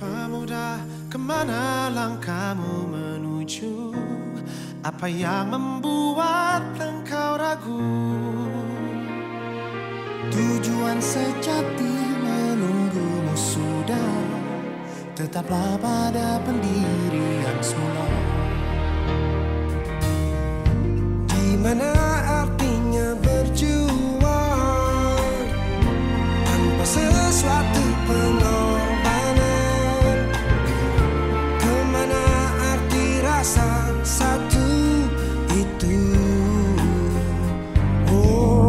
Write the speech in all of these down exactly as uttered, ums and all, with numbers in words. Pemuda, kemana langkahmu menuju? Apa yang membuat engkau ragu? Tujuan sejati menunggumu sudah. Tetaplah pada pendirian semula. Di mana artinya berjuang tanpa sesuatu pengorbanan? Satu itu. Oh.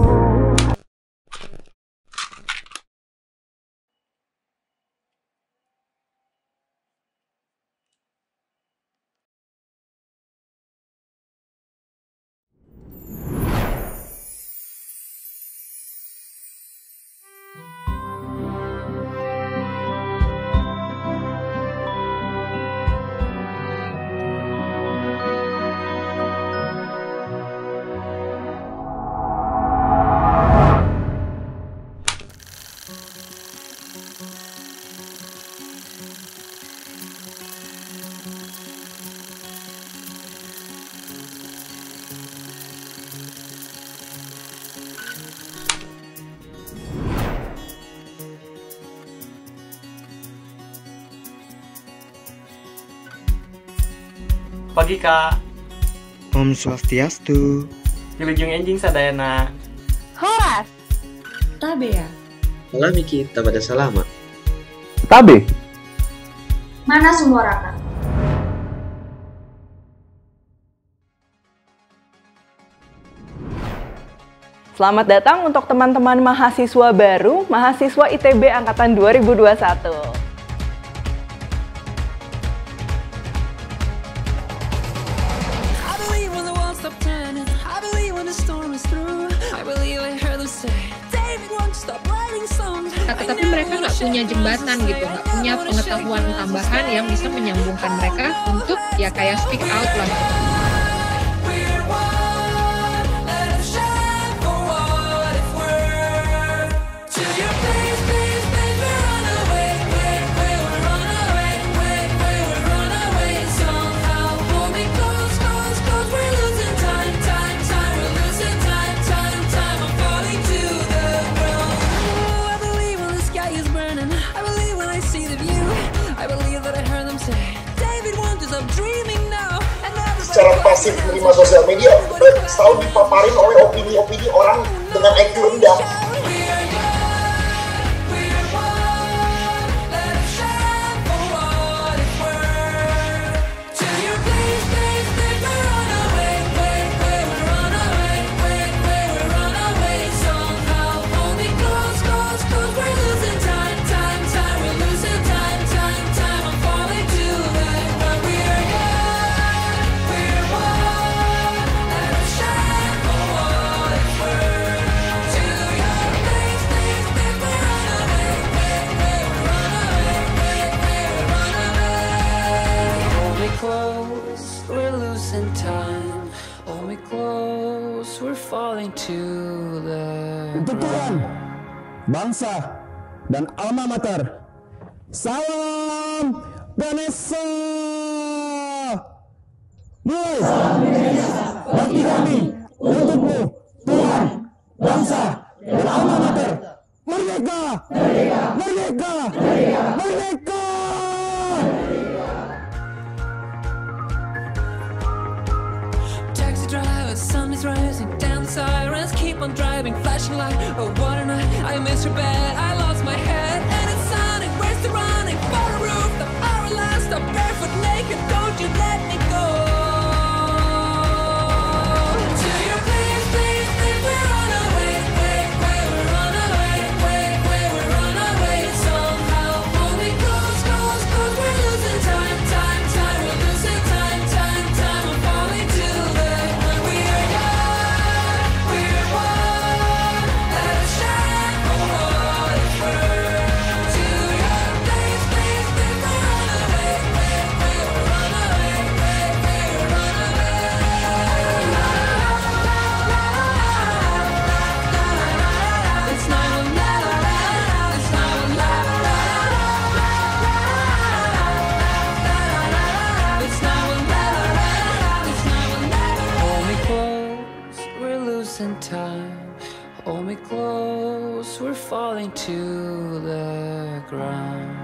Pagi Kak. Om Swastiastu. Wilujeng enjing sadayana. Horas. Tabea. Alami kita pada salama. Tabe. Mana semua raka? Selamat datang untuk teman-teman mahasiswa baru, mahasiswa I T B angkatan dua ribu dua puluh satu. Tapi mereka nggak punya jembatan gitu, nggak punya pengetahuan tambahan yang bisa menyambungkan mereka untuk ya kayak speak out lah. Secara pasif menerima sosial media, selalu dipaparin oleh opini-opini orang dengan I Q rendah. Keturunan, bangsa, dan alma mater. Salam Ganesha. Mulai. Bakti kami untukmu, Tuhan, bangsa, dan alma mater. Merdeka! Merdeka! Merdeka! Merdeka! Merdeka! Taxi driver, sun is rising, down the sirens keep on driving, flashing light. Oh, what a night! I missed your bed, I lost my head, and it's sonic. Where's the running? Far roof, the paralyzed, I'm barefoot, naked. Don't you let me go. To your place, please, please, we're on our way, way, way, we're on our way, way. walls were falling to the ground.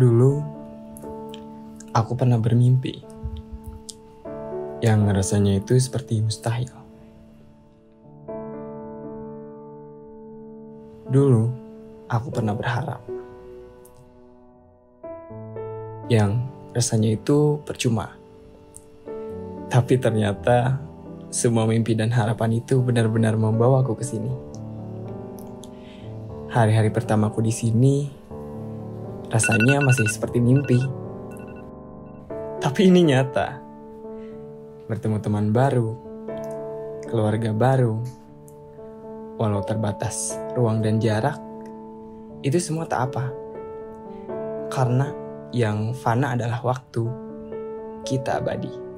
Dulu, aku pernah bermimpi yang rasanya itu seperti mustahil. Dulu, aku pernah berharap yang rasanya itu percuma. Tapi ternyata semua mimpi dan harapan itu benar-benar membawa aku ke sini. Hari-hari pertamaku di sini rasanya masih seperti mimpi. Tapi ini nyata. Bertemu teman baru, keluarga baru, walau terbatas ruang dan jarak, itu semua tak apa. Karena yang fana adalah waktu, kita abadi.